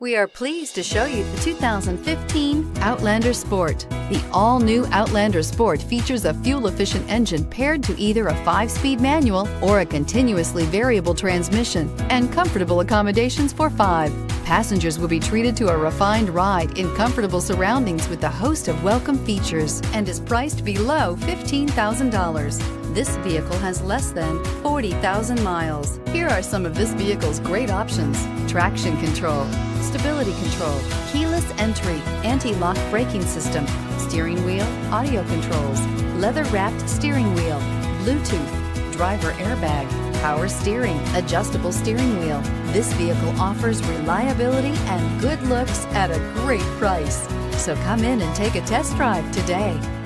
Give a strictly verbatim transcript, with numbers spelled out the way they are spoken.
We are pleased to show you the two thousand fifteen Outlander Sport. The all-new Outlander Sport features a fuel-efficient engine paired to either a five-speed manual or a continuously variable transmission, and comfortable accommodations for five. Passengers will be treated to a refined ride in comfortable surroundings with a host of welcome features, and is priced below fifteen thousand dollars. This vehicle has less than forty thousand miles. Here are some of this vehicle's great options: traction control, stability control, keyless entry, anti-lock braking system, steering wheel audio controls, leather-wrapped steering wheel, Bluetooth, driver airbag, power steering, adjustable steering wheel. This vehicle offers reliability and good looks at a great price. So come in and take a test drive today.